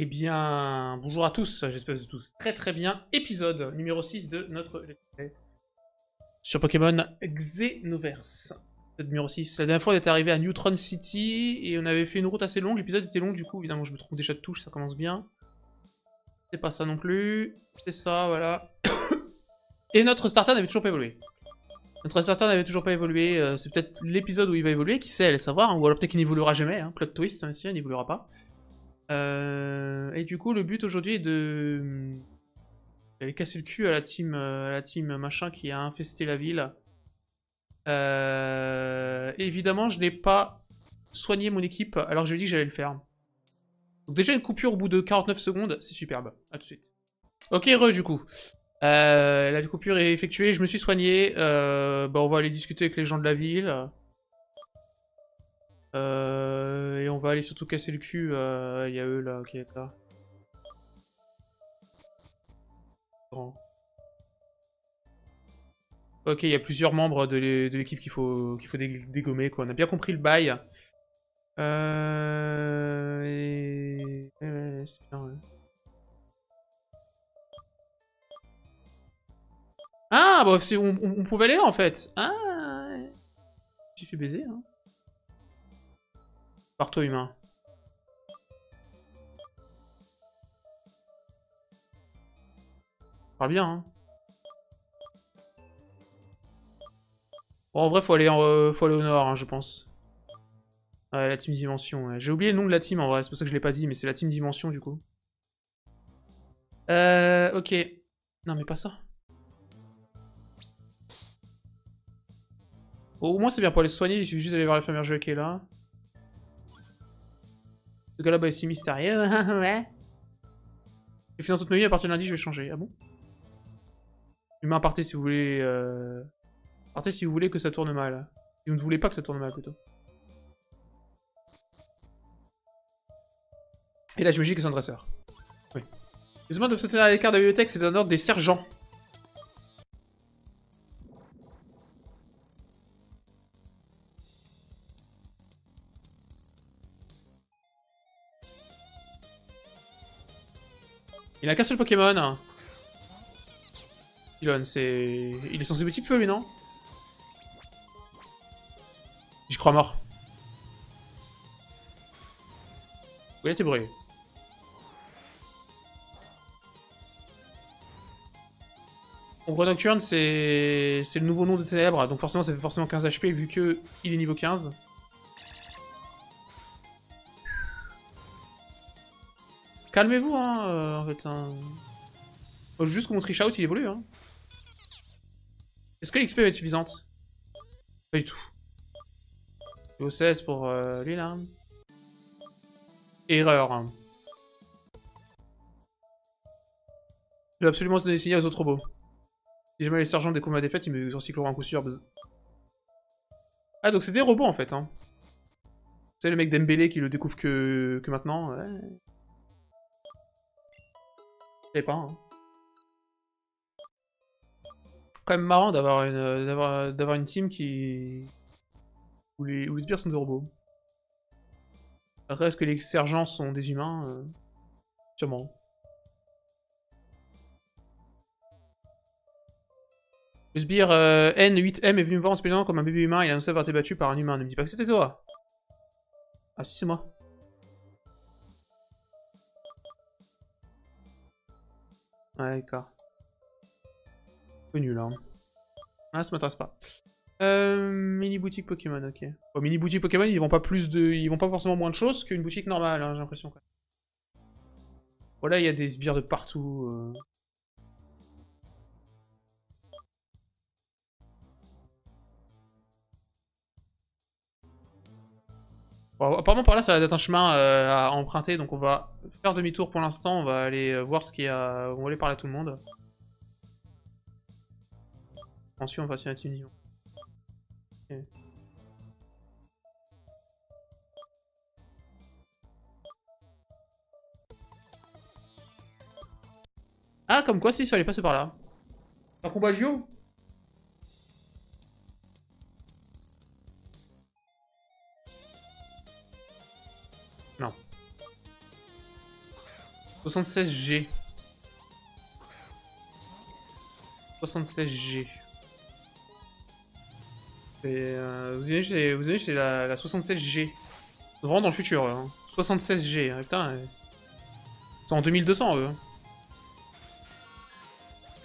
Eh bien, bonjour à tous, j'espère que vous êtes tous très très bien. Épisode numéro 6 de notre sur Pokémon Xenoverse. Épisode numéro 6. La dernière fois, on était arrivé à Newtron City et on avait fait une route assez longue. L'épisode était long, du coup, évidemment, je me trompe déjà de touche, ça commence bien. C'est pas ça non plus. C'est ça, voilà. Et notre starter n'avait toujours pas évolué. Notre starter n'avait toujours pas évolué. C'est peut-être l'épisode où il va évoluer, qui sait, allez savoir. Hein. Ou alors peut-être qu'il n'évoluera jamais. Hein. Cloud Twist, hein, si, il n'évoluera pas. Et du coup, le but aujourd'hui est de d'aller casser le cul à la team machin qui a infesté la ville. Évidemment, je n'ai pas soigné mon équipe, alors je lui ai dit que j'allais le faire. Donc déjà une coupure au bout de 49 secondes, c'est superbe. À tout de suite. Ok, re du coup. La coupure est effectuée, je me suis soigné. Bah, on va aller discuter avec les gens de la ville. Et on va aller surtout casser le cul. Il y a eux là, ok, là. Grand. Ok, il y a plusieurs membres de l'équipe qu'il faut dégommer, quoi. On a bien compris le bail. C'est bien, ouais. Ah, bah, on pouvait aller là en fait. Ah, j'ai fait baiser, hein. Partout humain. Parle bien, hein. Bon, en vrai, faut aller au nord, hein, je pense. Ouais, la Team Dimension. Ouais. J'ai oublié le nom de la team, en vrai. C'est pour ça que je l'ai pas dit, mais c'est la Team Dimension, du coup. Ok. Non, mais pas ça. Bon, au moins, c'est bien pour aller se soigner. Il suffit juste d'aller voir la première jeu qui est là. Ce gars là bah, est si mystérieux, ouais. J'ai fini toute ma vie, à partir de lundi je vais changer. Ah bon? Humain, partez si vous voulez. Partez si vous voulez que ça tourne mal. Si vous ne voulez pas que ça tourne mal plutôt. Et là j'imagine que c'est un dresseur. Oui. Les humains doivent sauter à l'écart de la bibliothèque, c'est d'un ordre des sergents. Il a qu'un seul Pokémon. Elon, c'est... Il est censé petit peu, lui, non? J'y crois mort. Oui, il a été brûlé. En gros, Nocturne, c'est le nouveau nom de Ténèbres, donc forcément, ça fait forcément 15 HP, vu que il est niveau 15. Calmez-vous, hein, en fait. Hein. Faut juste que mon Trichard il évolue. Hein. Est-ce que l'XP va être suffisante? Pas du tout. Niveau 16 pour lui, là. Erreur. Je vais absolument se donner signal aux autres robots. Si jamais les sergents découvrent ma défaite, ils me encycleront un coup sûr. Ah, donc c'est des robots, en fait. Hein. C'est le mec d'Embélé qui le découvre que maintenant. Ouais. Je sais pas. Hein. Quand même marrant d'avoir une team qui où les sbires sont des robots. Après, est-ce que les sergents sont des humains? Sûrement. Le sbire N8M est venu me voir en se plaignant comme un bébé humain. Il a annoncé avoir été battu par un humain. Ne me dis pas que c'était toi. Ah si, c'est moi. Ouais, d'accord. Peu nul, hein. Ah, ça m'intéresse pas. Mini boutique Pokémon, ok. Bon, mini boutique Pokémon, ils vendent pas plus de... Ils vendent pas forcément moins de choses qu'une boutique normale, hein, j'ai l'impression. Voilà, il y a des sbires de partout. Bon, apparemment par là ça va être un chemin à emprunter, donc on va faire demi-tour pour l'instant, on va aller voir ce qu'il y a, on va aller parler à tout le monde. Ensuite on va tirer la team Dion. Okay. Ah comme quoi si, il fallait passer par là. Un combat Gio? 76G. 76G. Vous imaginez, c'est la 76G. Vraiment dans le futur, hein. 76G, hein, putain. C'est en 2200, eux.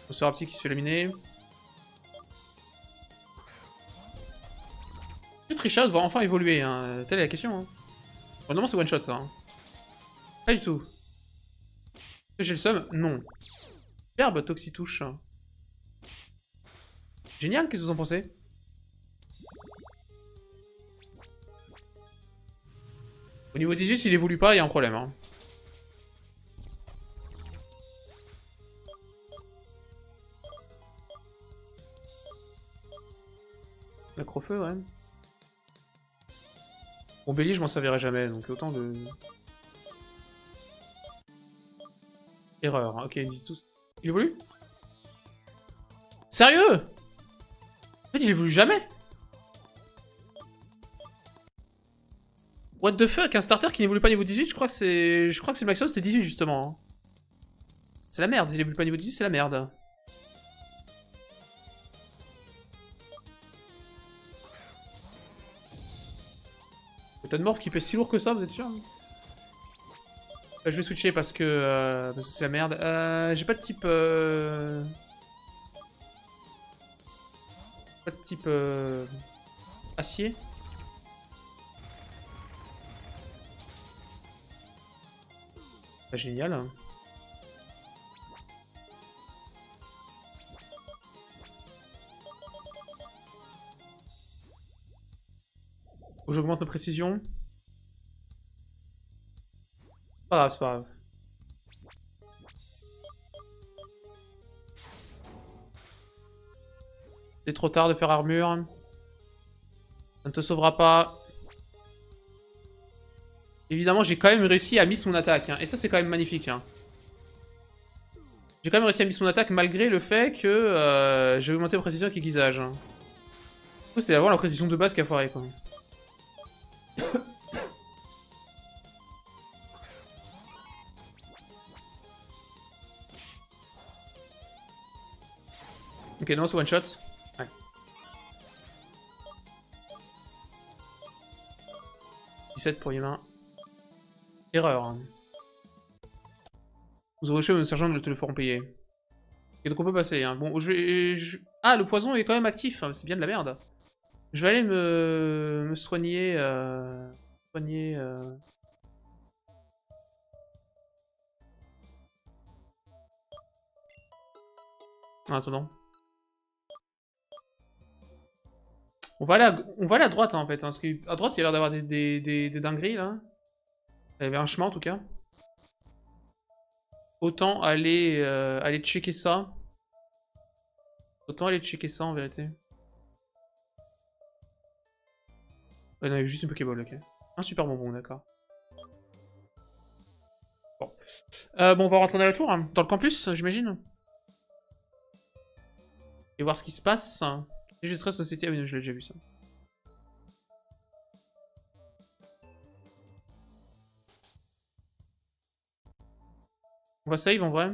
On sera petit qui se fait laminer. Le Trichard va enfin évoluer, hein. Telle est la question. Hein. Bon, non, c'est one shot, ça. Hein. Pas du tout. J'ai le seum, non. Superbe Toxitouche. Génial, qu'est-ce que vous en pensez? Au niveau 18, s'il évolue pas, il y a un problème. Hein. Accrofeu, ouais. Bon, Belly, je m'en servirai jamais, donc autant de... Erreur, ok, ils disent tous. Il évolue? Sérieux? En fait, il évolue jamais? What the fuck? Un starter qui n'évolue pas niveau 18, je crois que c'est... Je crois que c'est le maximum, c'était 18 justement. C'est la merde, il évolue pas niveau 18, c'est la merde. Advarf qui pèse si lourd que ça, vous êtes sûr? Je vais switcher parce que c'est la merde. J'ai pas de type... Pas de type... Acier. Bah, génial. J'augmente ma précision. Pas grave, c'est pas grave. C'est trop tard de faire armure. Ça ne te sauvera pas. Évidemment, j'ai quand même réussi à miss mon attaque. Hein. Et ça, c'est quand même magnifique. Hein. J'ai quand même réussi à miss mon attaque malgré le fait que j'ai augmenté ma précision avec aiguisage. Hein. C'est d'avoir la précision de base qui a foiré, quoi. Ok, non, c'est one shot. Ouais. $17 pour les mains. Erreur. Vous aurez chez le sergent, nous te le ferons payer. Et donc on peut passer. Hein. Bon, ah, le poison est quand même actif. C'est bien de la merde. Je vais aller me soigner. En attendant. On va aller à droite, hein, en fait. Hein, parce qu'à droite, il y a l'air d'avoir des dingueries, là. Il y avait un chemin, en tout cas. Autant aller checker ça. Autant aller checker ça, en vérité. Ah non, il y a juste une Pokéball, ok. Un super bonbon, d'accord. Bon. Bon, on va rentrer dans la tour, hein, dans le campus, j'imagine. Et voir ce qui se passe. C'est juste Stress Society, ah oui, je l'ai déjà vu ça. On va save en vrai.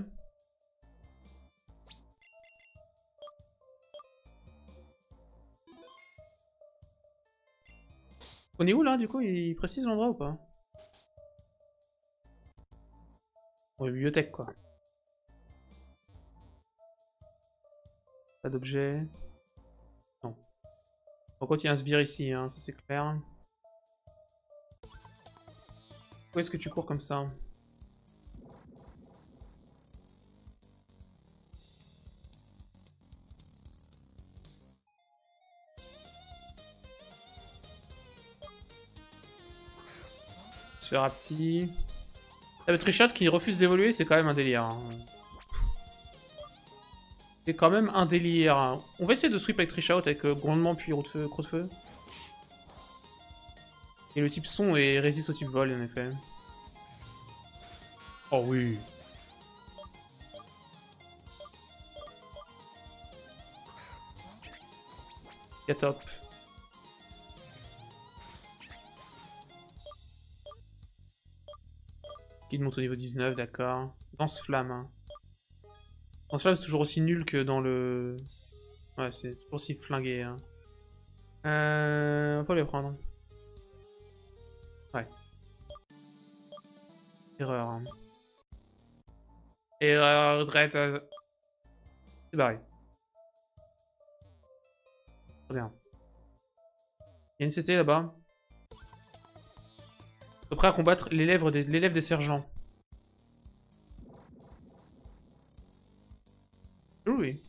On est où là du coup? Il précise l'endroit ou pas? Bon, la bibliothèque quoi. Pas d'objet. Non. Par contre il y a un sbire ici, hein, ça c'est clair. Pourquoi est-ce que tu cours comme ça? À petit. Ah, le Trichard qui refuse d'évoluer, c'est quand même un délire. C'est quand même un délire. On va essayer de sweep avec Trichard avec grondement puis Crocfeu. Et le type son et résiste au type vol en effet. Oh oui. C'est top. Guide monte au niveau 19, d'accord. Lance-flamme. Lance-flamme, c'est toujours aussi nul que dans le... Ouais, c'est toujours aussi flingué. Hein. On peut les prendre. Ouais. Erreur. Hein. Erreur, retraite. C'est barré. Très bien. Il y a une CT là-bas. Prêt à combattre l'élève des sergents. Oui.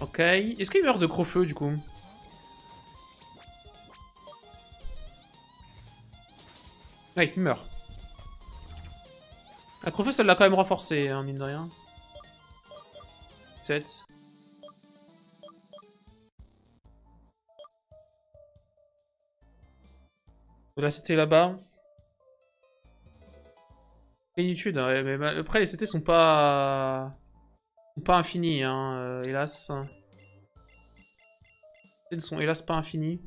Ok. Est-ce qu'il meurt de Crocfeu du coup? Ouais, il meurt. Accrofeu, ça l'a quand même renforcé, hein, mine de rien. 7. La CT là-bas. Plénitude, ouais, mais après les CT sont pas infinis, hein, hélas. Les CT ne sont hélas pas infinis.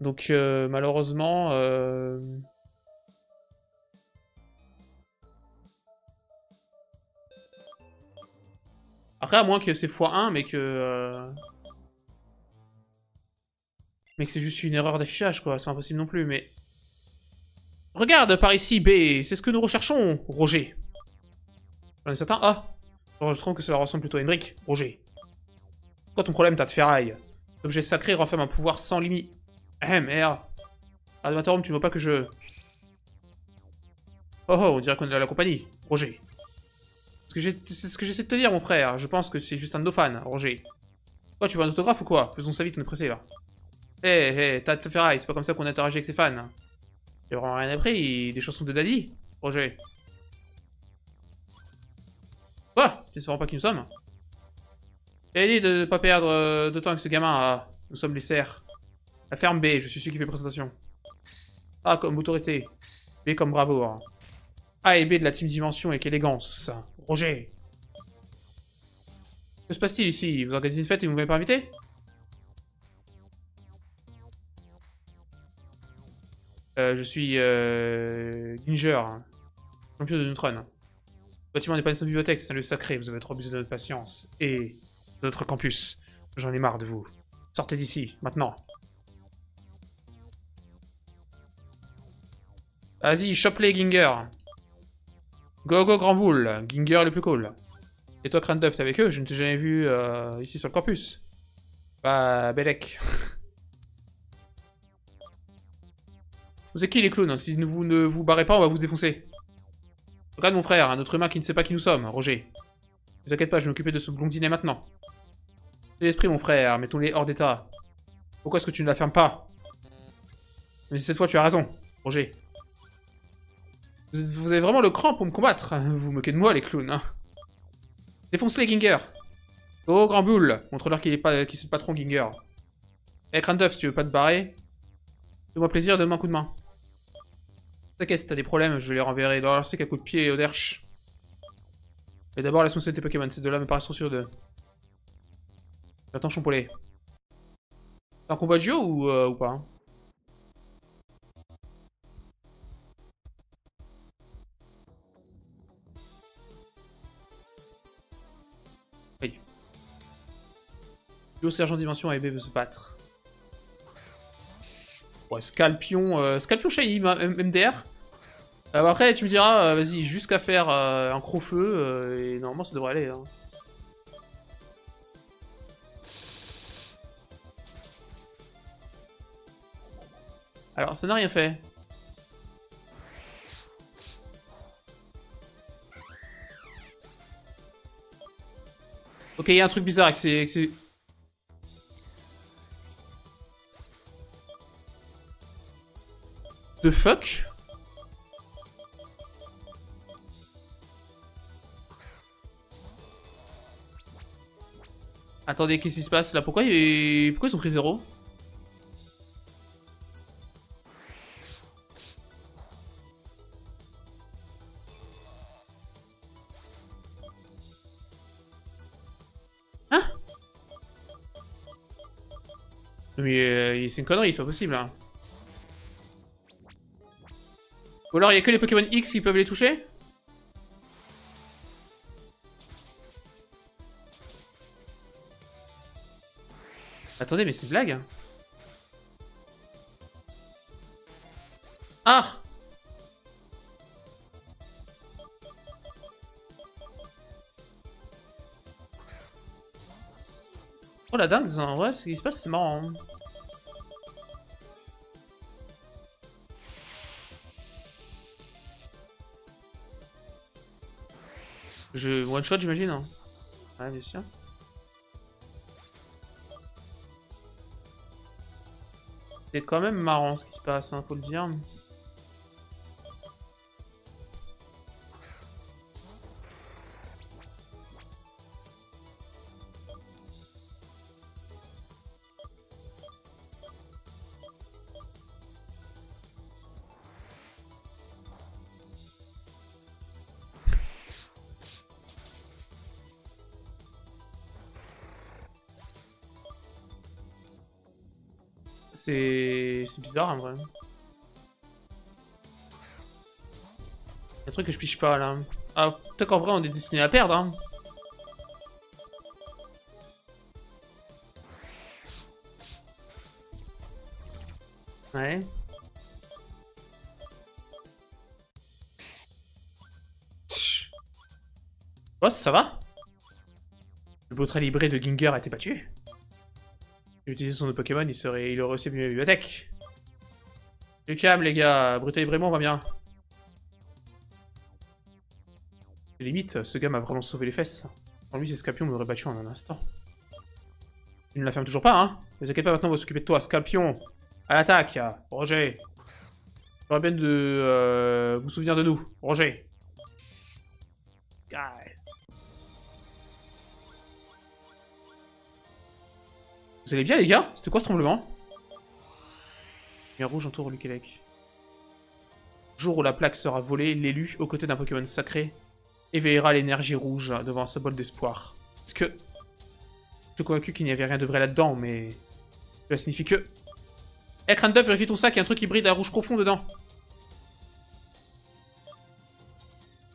Donc malheureusement... Après, à moins que c'est x1, mais que c'est juste une erreur d'affichage, quoi. C'est pas impossible non plus, mais... Regarde, par ici, B, c'est ce que nous recherchons, Roger. J'en ai certain, A. Je trouve que cela ressemble plutôt à une brique, Roger. Quoi ton problème, t'as de ferraille. L'objet sacré renferme un pouvoir sans limite. Merde. Advatorum, tu veux pas que je... Oh, oh, on dirait qu'on est à la compagnie, Roger. C'est ce que j'essaie de te dire, mon frère. Je pense que c'est juste un de nos fans, Roger. Quoi, tu veux un autographe ou quoi? Faisons ça vite, on est pressé là. Hé, hé, t'as de ferraille, c'est pas comme ça qu'on interagit avec ses fans. J'ai vraiment rien appris, des chansons de Daddy, Roger. Quoi? Tu ne sais pas qui nous sommes? J'ai dit de ne pas perdre de temps avec ce gamin, ah. Nous sommes les serfs. La ferme B, je suis celui qui fait présentation. A comme autorité, B comme bravoure. A et B de la Team Dimension avec élégance. Roger. Que se passe-t-il ici? Vous organisez une fête et vous ne m'avez pas invité? Je suis... Ginger. Champion de Newtron. Le bâtiment n'est pas une simple bibliothèque, c'est un lieu sacré. Vous avez trop abusé de notre patience. Et... de notre campus. J'en ai marre de vous. Sortez d'ici, maintenant. Vas-y, chope-les, Ginger. Go go grand boule, Ginger le plus cool. Et toi CranDub, t'es avec eux? Je ne t'ai jamais vu ici sur le campus. Bah, Belek. Vous êtes qui les clowns? Si vous ne vous barrez pas, on va vous défoncer. Regarde mon frère, un autre humain qui ne sait pas qui nous sommes, Roger. Ne t'inquiète pas, je vais m'occuper de ce blondinet maintenant. C'est l'esprit mon frère, mettons-les hors d'état. Pourquoi est-ce que tu ne la fermes pas? Mais cette fois tu as raison, Roger. Vous avez vraiment le cran pour me combattre. Vous vous moquez de moi, les clowns. Hein. Défonce-les, Ginger. Oh, grand boule. Montre-leur qui c'est le patron, Ginger. Eh, CranDub, si tu veux pas te barrer, fais-moi plaisir, donne-moi un coup de main. T'inquiète, si t'as des problèmes, je les renverrai dans leur sec à coups de pied et au derche. Mais d'abord, laisse-moi sauter tes Pokémon. Ces deux-là me paraissent trop sûrs d'eux. J'attends, Chompolet. C'est un combat de jeu ou pas hein? Duo Sergent Dimension A et B veut se battre. Ouais, Scalpion... Scalpion Shiny, MDR. Après, tu me diras, vas-y, jusqu'à faire un Crocfeu, et normalement ça devrait aller. Hein. Alors, ça n'a rien fait. Ok, il y a un truc bizarre avec ces... The fuck? Attendez, qu'est-ce qui se passe là? Pourquoi ils ont pris 0? Mais c'est une connerie, c'est pas possible là. Ou alors il y a que les Pokémon X qui peuvent les toucher? Attendez, mais c'est une blague? Ah! Oh la dingue, hein. Ouais, ce qui se passe, c'est marrant. Hein. Je one shot, j'imagine. Hein. Ouais, bien sûr. C'est quand même marrant ce qui se passe, hein, faut le dire. C'est bizarre en vrai. Il y a un truc que je pige pas là. Ah, peut-être qu'en vrai on est destiné à perdre. Hein. Ouais. Oh, ça va? Le Brutalébré de Gengar a été battu. Utiliser son Pokémon, il aurait aussi mieux la bibliothèque. Du calme les gars, Brutalébré, on va bien. Limite, ce gars m'a vraiment sauvé les fesses. Sans lui, c'est Scalpion m'aurait battu en un instant. Tu ne la fermes toujours pas, hein? Ne vous inquiétez pas, maintenant on va s'occuper de toi, Scalpion. À l'attaque, Roger. J'aurais bien de vous souvenir de nous, Roger. God. Vous allez bien les gars? C'était quoi ce tremblement? Lumière rouge entoure Lukelek. Jour où la plaque sera volée, l'élu, aux côtés d'un Pokémon sacré, éveillera l'énergie rouge devant un symbole d'espoir. Parce que... Je suis convaincu qu'il n'y avait rien de vrai là-dedans, mais... Cela signifie que... Eh, CranDub, vérifie ton sac, il y a un truc qui brille d'un rouge profond dedans.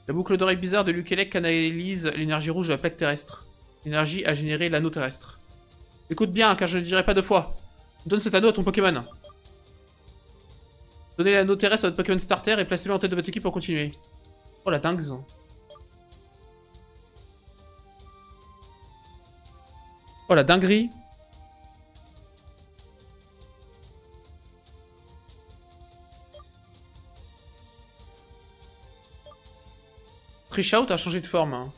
La boucle d'oreille bizarre de Lukelek canalise l'énergie rouge de la plaque terrestre. L'énergie a généré l'anneau terrestre. Écoute bien, car je ne dirai pas deux fois. Donne cet anneau à ton Pokémon. Donnez l'anneau terrestre à votre Pokémon starter et placez-le en tête de votre équipe pour continuer. Oh la dingue. Oh la dinguerie. Trichard a changé de forme.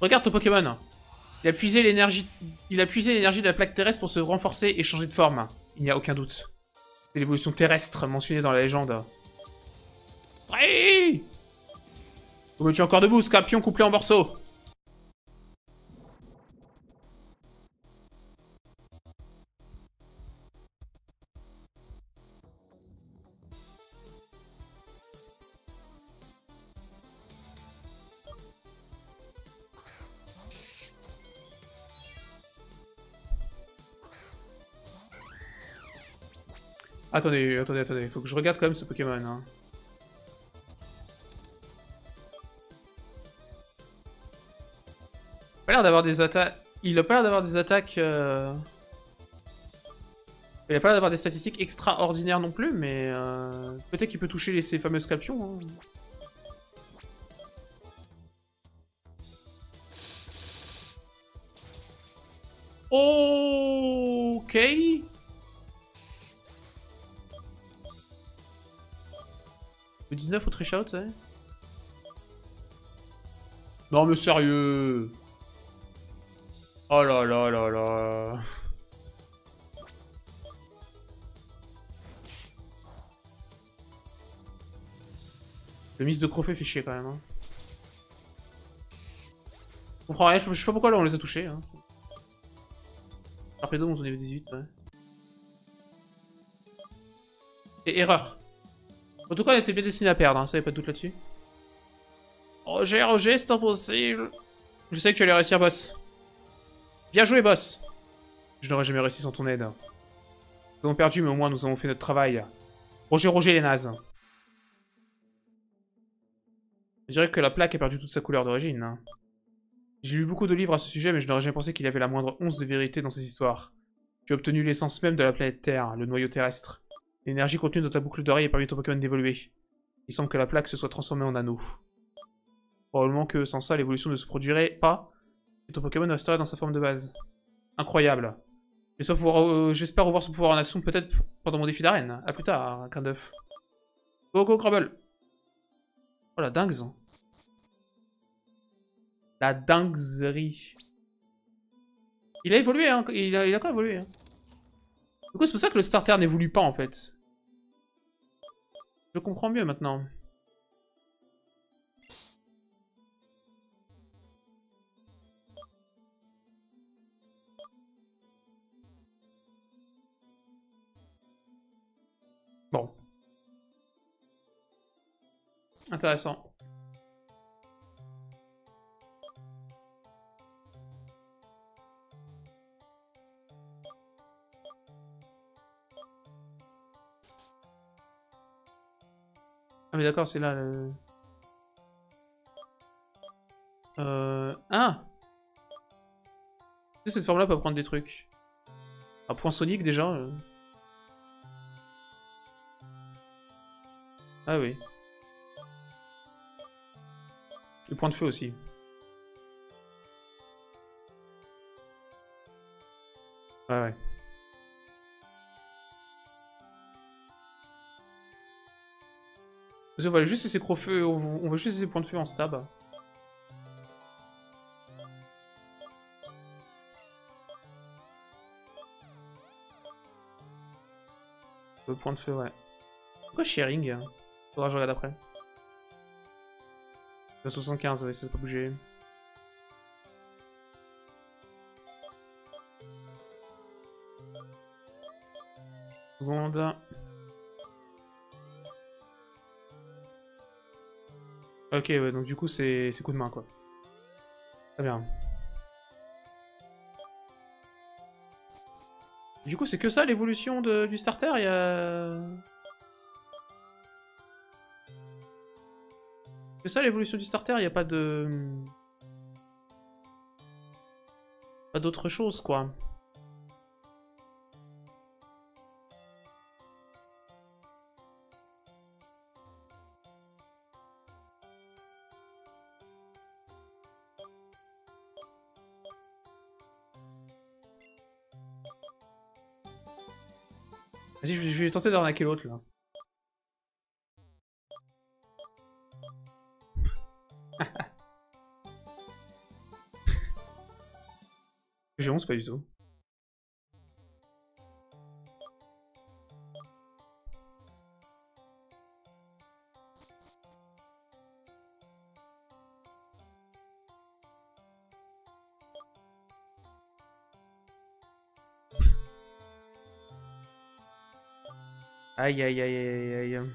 Regarde ton Pokémon. Il a puisé l'énergie de la plaque terrestre pour se renforcer et changer de forme. Il n'y a aucun doute. C'est l'évolution terrestre mentionnée dans la légende. Trahi! Vous me tuez encore debout, Scalpion couplé en morceaux. Attendez, attendez, attendez, faut que je regarde quand même ce Pokémon. Hein. Il a pas l'air d'avoir des attaques. Il a pas l'air d'avoir des attaques. Il a pas l'air d'avoir des statistiques extraordinaires non plus, mais peut-être qu'il peut toucher ces fameux Scalpions. Hein. Ok. Le 19 au Trichard, ouais. Non mais sérieux. Oh là là là là. Le miss de Crocfeu fait chier quand même. Hein. Je comprends rien, je sais pas pourquoi là on les a touchés. Hein. Arpédo monte au niveau 18, ouais. Et erreur. En tout cas, on était bien destiné à perdre, hein, ça n'avait pas de doute là-dessus. Roger, Roger, c'est impossible. Je sais que tu allais réussir, boss. Bien joué, boss. Je n'aurais jamais réussi sans ton aide. Nous avons perdu, mais au moins nous avons fait notre travail. Roger, Roger, les nazes. Je dirais que la plaque a perdu toute sa couleur d'origine. J'ai lu beaucoup de livres à ce sujet, mais je n'aurais jamais pensé qu'il y avait la moindre once de vérité dans ces histoires. Tu as obtenu l'essence même de la planète Terre, le noyau terrestre. L'énergie contenue dans ta boucle d'oreille a permis à ton Pokémon d'évoluer. Il semble que la plaque se soit transformée en anneau. Probablement que sans ça, l'évolution ne se produirait pas, et ton Pokémon resterait dans sa forme de base. Incroyable. J'espère revoir son pouvoir en action peut-être pendant mon défi d'arène. A plus tard, CranDub. Go go Groble. Oh la dingue. La dinguerie. Il a évolué, hein. Il a quand même évolué. Hein. Du coup, c'est pour ça que le starter n'évolue pas en fait. Je comprends mieux maintenant. Bon. Intéressant. Ah mais d'accord, c'est là le... Ah! Cette forme-là peut prendre des trucs. Un point sonique déjà. Ah oui. Le point de feu aussi. Ah ouais. On va juste laisser Crocfeu, on va juste laisser points de feu en stab. Le point de feu, ouais. Pourquoi sharing? Faudra que je regarde après. 275, ouais, ça va pas bouger. Seconde. Ok, ouais, donc du coup, c'est coup de main, quoi. Très bien. Du coup, c'est que ça, l'évolution du starter, il y a... C'est ça, l'évolution du starter, il n'y a pas de... Pas d'autre chose, quoi. Vas-y, je vais tenter d'arnaquer l'autre là. J'ai 11, pas du tout. Aïe aïe aïe aïe aïe.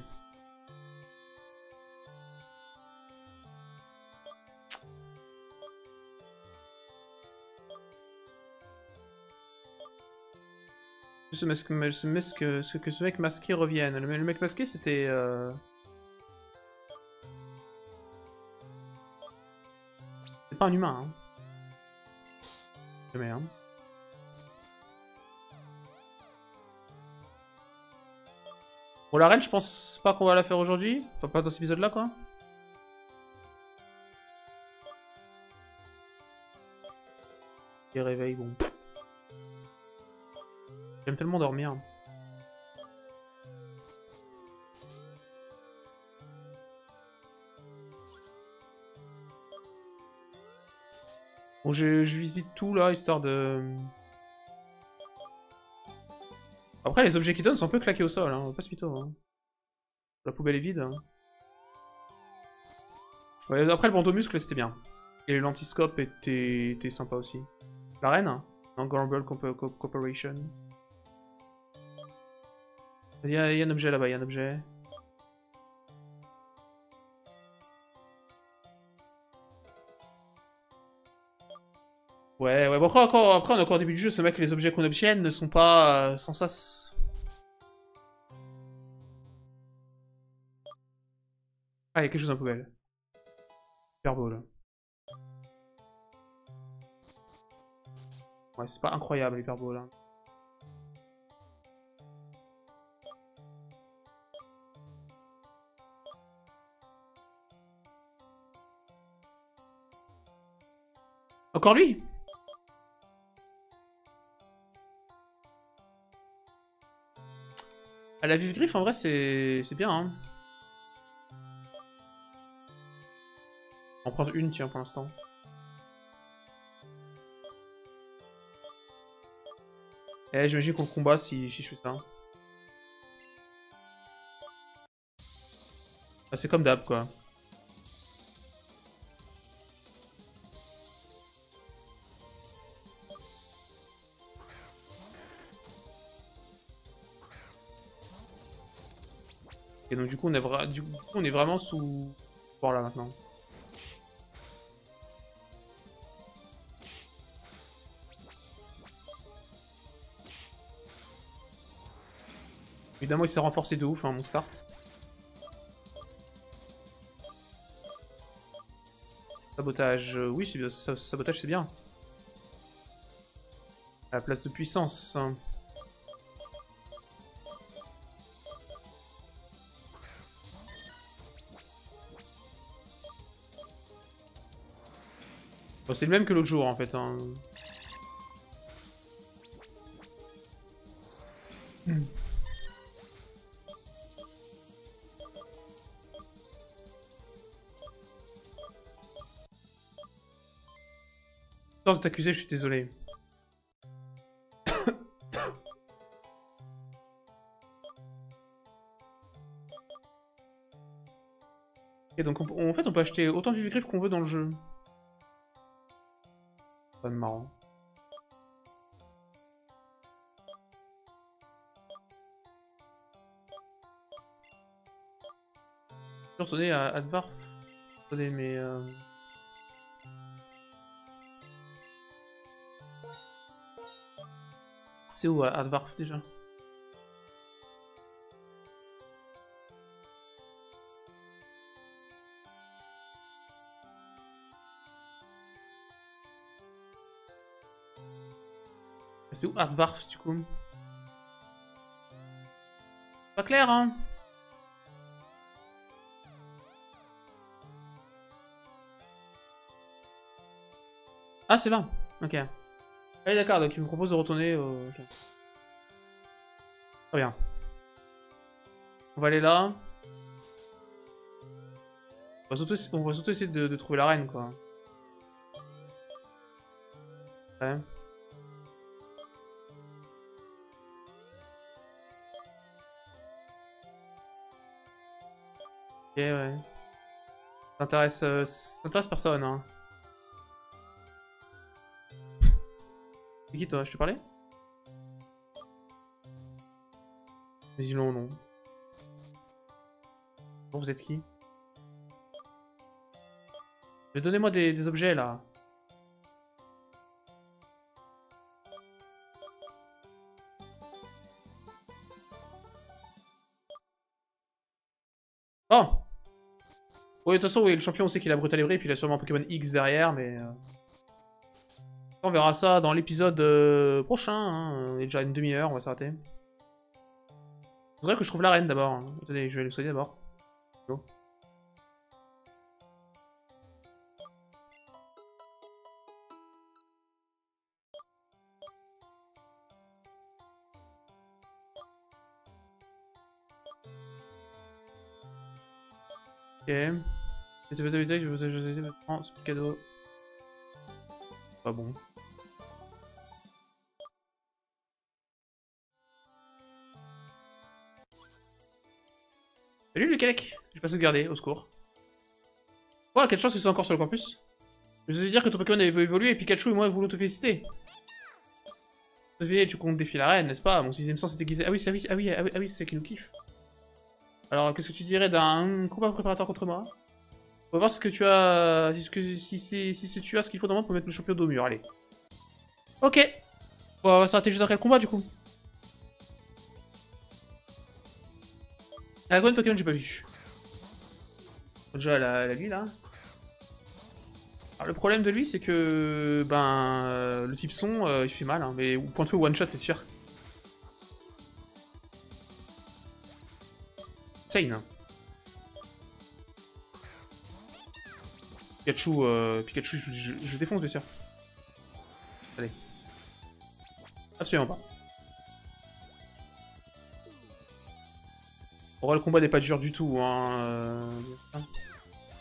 Que ce mec masqué revienne. Le mec masqué c'était... C'est pas un humain. Hein. Jamais hein. Bon, l'arène, je pense pas qu'on va la faire aujourd'hui. Enfin, pas dans cet épisode-là, quoi. Les réveils, bon. J'aime tellement dormir. Bon, je visite tout, là, histoire de... Après, les objets qui donnent sont un peu claqués au sol, hein. On va pas se mytho. Hein. La poubelle est vide. Hein. Ouais, après, le bandeau muscle, c'était bien. Et le lentiscope était sympa aussi. L'arène hein. Non, Groble Corporation. Il y a un objet là-bas, il y a un objet. Ouais, bon, après on est encore au début du jeu, c'est vrai que les objets qu'on obtienne ne sont pas sans sas. Ah, il y a quelque chose dans la poubelle. Super beau là. Ouais, c'est pas incroyable l'hyper beau là. Encore lui? À la vive griffe, en vrai, c'est bien. Hein. On prend une, tiens, pour l'instant. Eh, j'imagine qu'on combat si je fais ça. Ah, c'est comme d'hab, quoi. Et donc du coup, on est vraiment sous... Bon là maintenant. Évidemment, il s'est renforcé de ouf, hein, mon start. Sabotage, oui, sabotage c'est bien. À la place de puissance. Bon, c'est le même que l'autre jour en fait. Hein. Tant de t'accuser, je suis désolé. Et donc en fait on peut acheter autant de griffes qu'on veut dans le jeu. Pas de marrant. Retourner à Advarf. Attendez, mais c'est où Advarf déjà? C'est où Artwarf du coup? Pas clair hein? Ah c'est là. Ok. Allez d'accord, donc il me propose de retourner au... Okay. Très bien. On va aller là. On va surtout essayer de trouver la reine quoi. Ouais. Ok, ouais. Ça t'intéresse personne, hein. C'est qui toi? Je te parlais? Visiblement non. Bon, vous êtes qui? Mais donnez-moi des objets, là. Oh! Oui, de toute façon, oui, le champion, on sait qu'il a Brutalébré, et puis il a sûrement un Pokémon X derrière, mais... On verra ça dans l'épisode prochain, hein. Il est déjà une demi-heure, on va s'arrêter. C'est vrai que je trouve la reine d'abord. Attendez, je vais le soigner d'abord. Bon. Ok. Je vais prendre ce petit cadeau. Pas bon. Salut Lukelek, j'ai pas sauvegardé, au secours. Oh, quelle chance que tu sois encore sur le campus. Je vous ai dire que ton Pokémon avait évolué et Pikachu et moi voulons te féliciter. Tu comptes défier la reine, n'est-ce pas? Mon 6ème sens est déguisé. Ah oui, c'est qui nous kiffe. Alors, qu'est-ce que tu dirais d'un combat préparatoire contre moi? On va voir si tu as ce qu'il faut dans moi pour mettre le champion dos au mur, allez. Ok. Bon, on va s'arrêter juste après le combat, du coup. Ah, quoi de Pokémon, j'ai pas vu. Déjà, la lui, là. Alors, le problème de lui, c'est que... Ben... le type son, il fait mal, hein, mais point de feu one shot, c'est sûr. Sane. Pikachu, je défonce, bien sûr. Allez. Absolument pas. Bon, le combat n'est pas dur du tout, hein.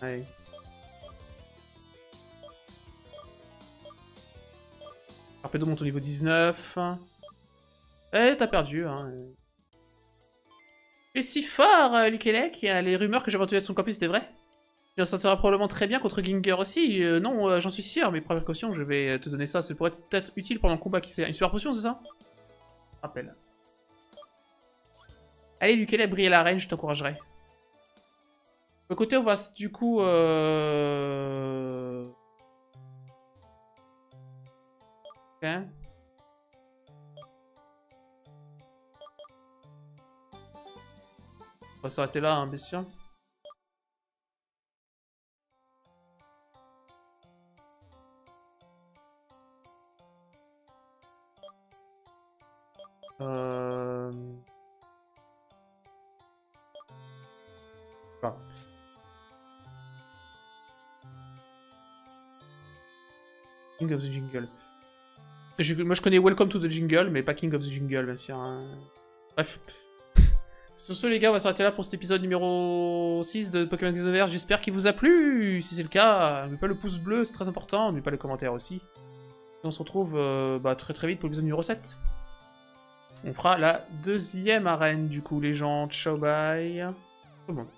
Allez. Arpédo monte au niveau 19. Eh, t'as perdu, hein. Tu es si fort, Lukelek. Les rumeurs que j'avais entendues de son campus, c'était vrai. Tu en sortiras probablement très bien contre Ginger aussi. Non, j'en suis sûr, mais première caution, je vais te donner ça. C'est pour être peut-être utile pendant le combat qui c'est. Une super potion, c'est ça? Rappel. Allez, Lukelek, briller la reine, je t'encouragerai. De mon côté, on va du coup. Ok. On va s'arrêter là, hein, bien sûr. Enfin. King of the Jungle. Moi je connais Welcome to the Jungle, mais pas King of the Jungle, bien sûr. Hein. Bref. Sur ce, les gars, on va s'arrêter là pour cet épisode numéro 6 de Pokémon Xenoverse. J'espère qu'il vous a plu. Si c'est le cas, n'oubliez pas le pouce bleu, c'est très important. N'oubliez pas les commentaires aussi. Et on se retrouve très très vite pour l'épisode numéro 7. On fera la deuxième arène, du coup, les gens. Ciao, bye. Tout le monde.